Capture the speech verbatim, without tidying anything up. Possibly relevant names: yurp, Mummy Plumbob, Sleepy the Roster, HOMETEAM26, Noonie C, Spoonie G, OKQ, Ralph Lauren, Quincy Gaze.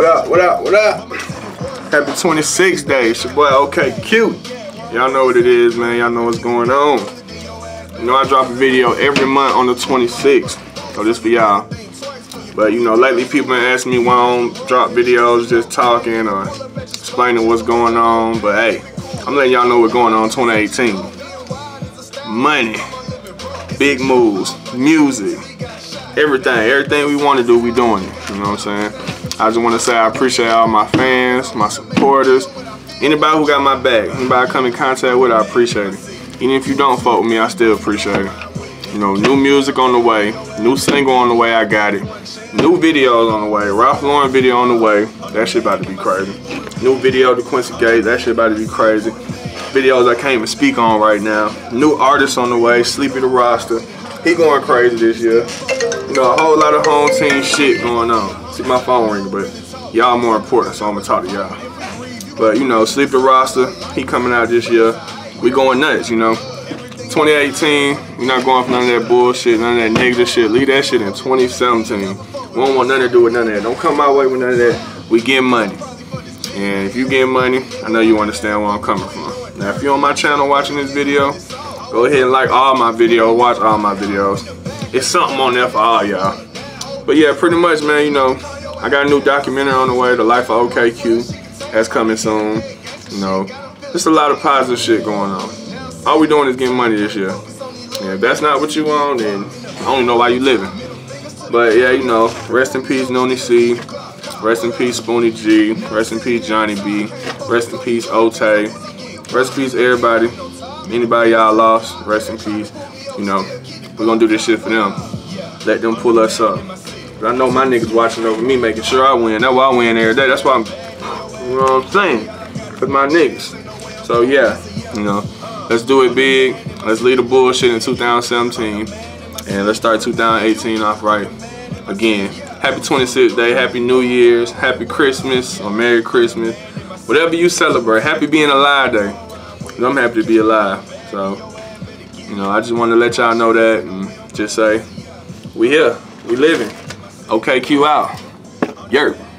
What up, what up, what up? Happy twenty-sixth day, it's your boy O K Q. Y'all know what it is, man, y'all know what's going on. You know I drop a video every month on the twenty-sixth, so this for y'all. But you know, lately people been asking me why I don't drop videos just talking or explaining what's going on, but hey, I'm letting y'all know what's going on in twenty eighteen. Money, big moves, music, everything, everything we want to do, we doing it, you know what I'm saying? I just want to say I appreciate all my fans, my supporters, anybody who got my back, anybody I come in contact with, I appreciate it. Even if you don't fuck with me, I still appreciate it. You know, new music on the way, new single on the way, I got it. New videos on the way, Ralph Lauren video on the way, that shit about to be crazy. New video to Quincy Gaze, that shit about to be crazy. Videos I can't even speak on right now. New artists on the way, Sleepy the Roster, he going crazy this year. You know, a whole lot of home team shit going on. See, my phone ringing, but y'all more important, so I'm gonna talk to y'all. But you know, Sleep the Roster, he coming out this year. We going nuts, you know. twenty eighteen, we're not going for none of that bullshit, none of that negative shit. Leave that shit in twenty seventeen. We don't want nothing to do with none of that. Don't come my way with none of that. We get money. And if you get money, I know you understand where I'm coming from. Now, if you're on my channel watching this video, go ahead and like all my videos, watch all my videos. It's something on there for all y'all. But yeah, pretty much, man, you know, I got a new documentary on the way, The Life of O K Q. That's coming soon. You know, just a lot of positive shit going on. All we doing is getting money this year. And if that's not what you want, then I don't even know why you living. But yeah, you know, rest in peace, Noonie C. Rest in peace, Spoonie G. Rest in peace, Johnny B. Rest in peace, Otay. Rest in peace, everybody. Anybody y'all lost, rest in peace. You know, we're gonna do this shit for them. Let them pull us up. But I know my niggas watching over me, making sure I win. That's why I win every day. That's why I'm, you know what I'm saying? With my niggas. So yeah, you know, let's do it big. Let's leave the bullshit in two thousand seventeen. And let's start two thousand eighteen off right. Again, happy twenty-sixth day, happy New Year's, happy Christmas, or Merry Christmas. Whatever you celebrate, happy being alive day. Cause I'm happy to be alive, so. You know, I just wanted to let y'all know that and just say, we here, we living. O K Q out. Yerp.